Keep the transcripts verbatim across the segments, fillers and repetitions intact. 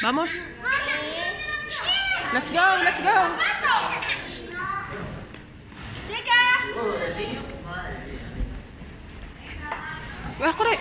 Vamos. Let's go, let's go. Where could I?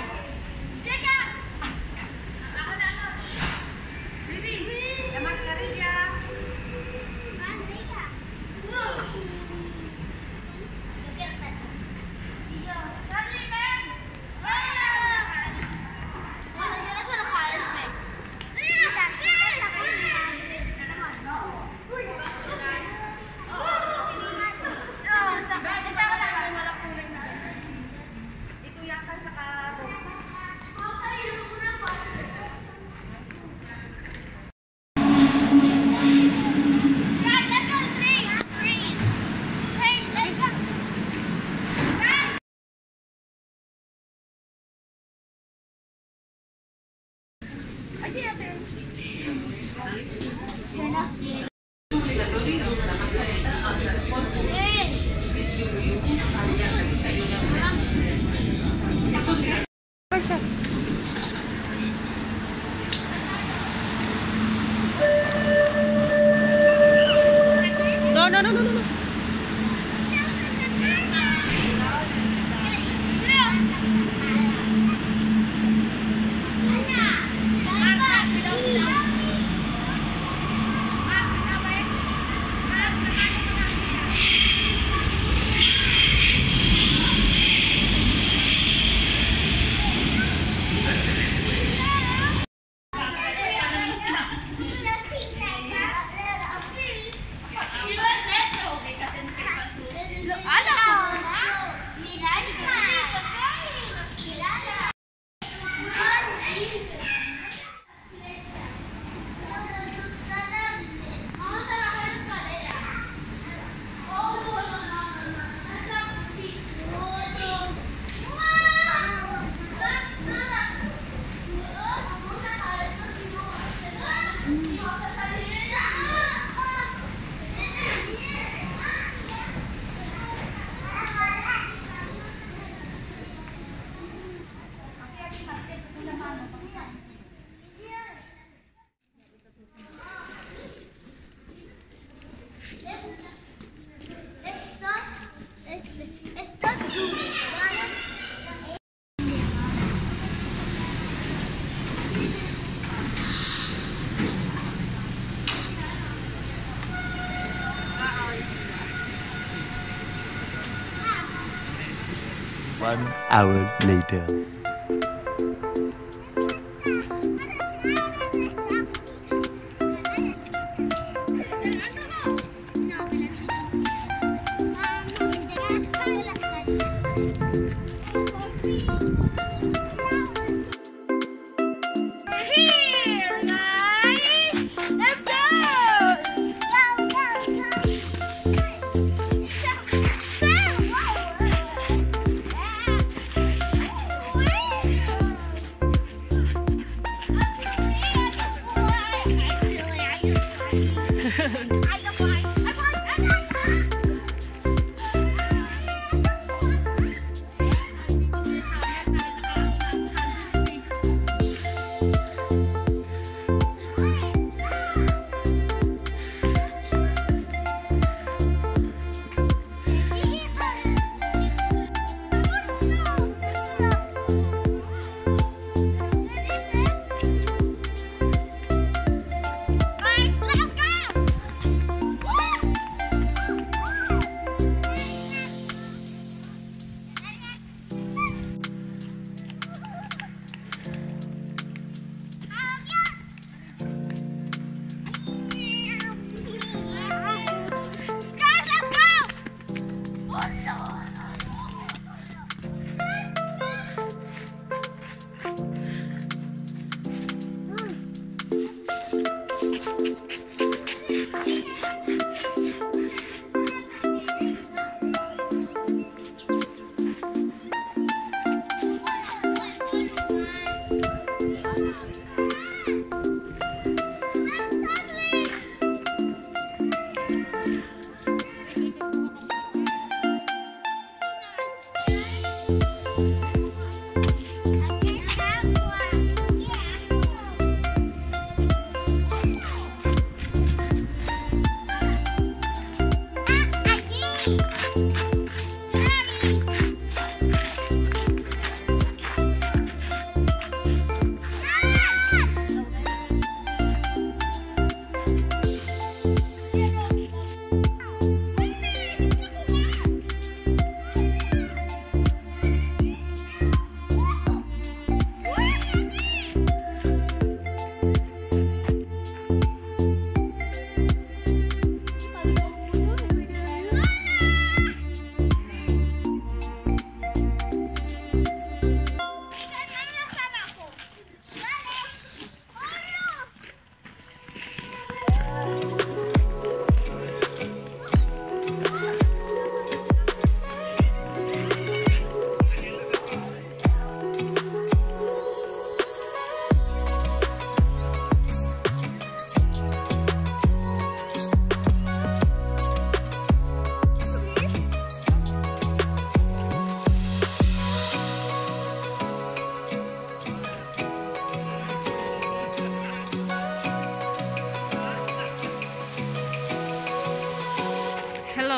One hour later. What?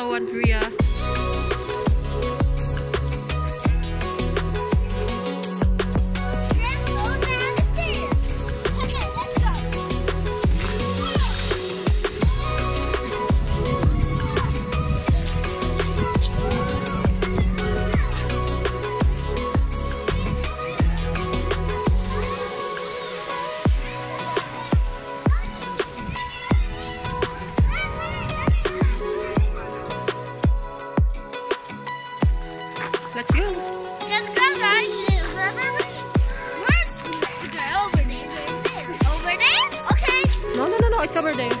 know, Andrea. Let's go. Let's go, guys. Over there. Over there? Okay. No, no, no, no. It's over there. Let's go,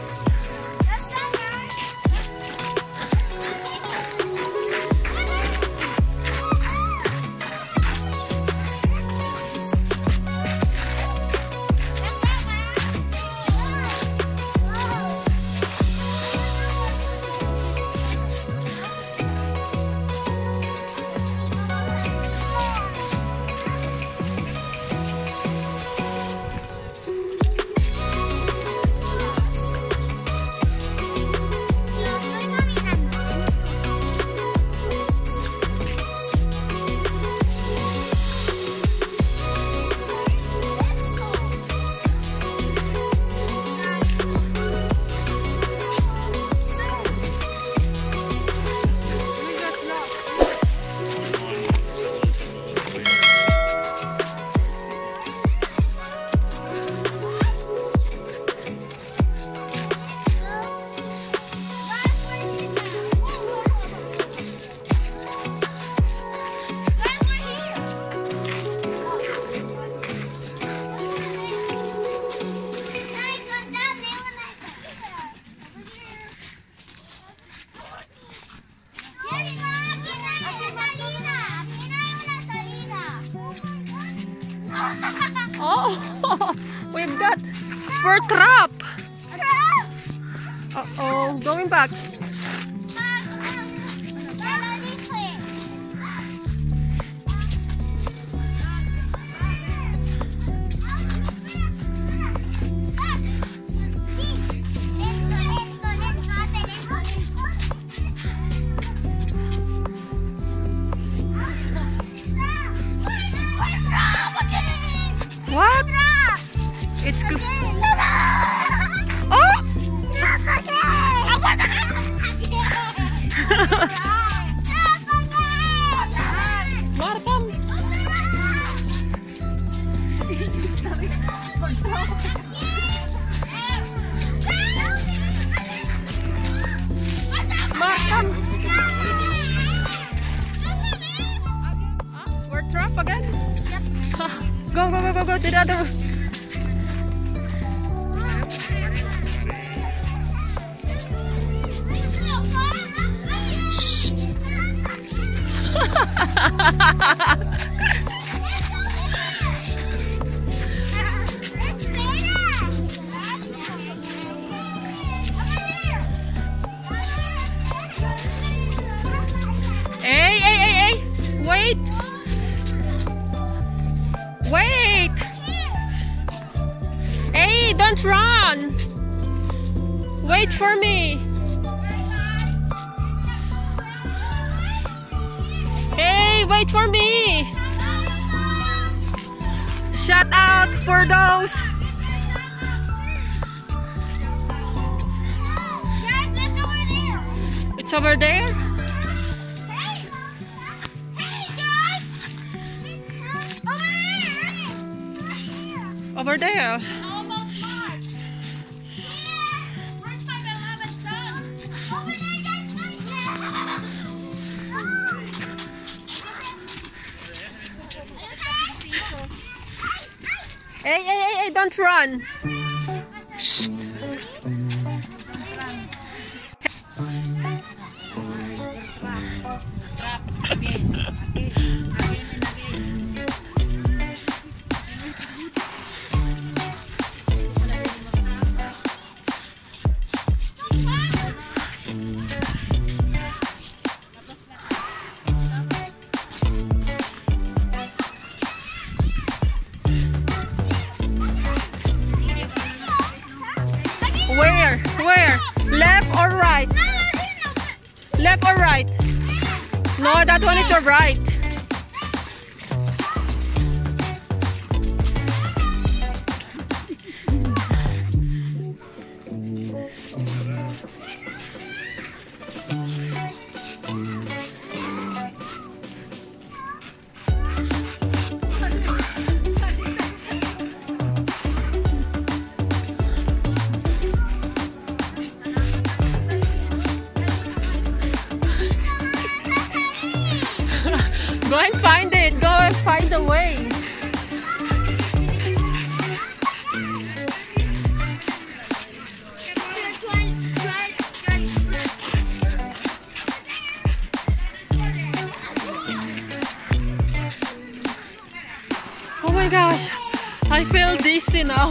Oh, we've got for trap. Uh oh, going back. What? It's good. Oh! We're trapped again? Yep. Go, go, go, go, go to the other one. Hey, hey, hey, hey, wait. Wait! Hey, don't run! Wait for me! Hey, wait for me! Shout out for those! It's over there? Over there. How about March? Yeah. Where's my beloved son? Over there, guys. Yeah. Hey, hey, hey, hey, don't run. Shh. Where? Where? Left or right? Left. left or right? No, that one is your right. Go and find it. Go and find the way. Oh my gosh, I feel dizzy now.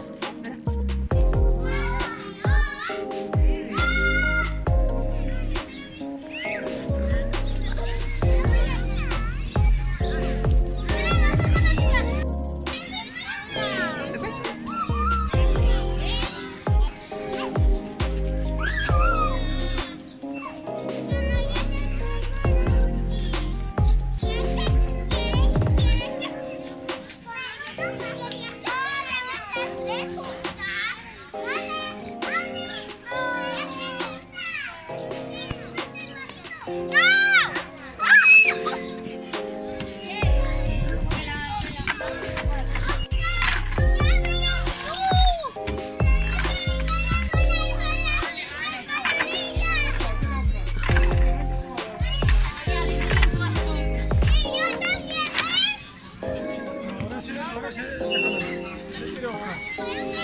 Ahora sí, ahora sí, déjalo. Sí, pero ahora.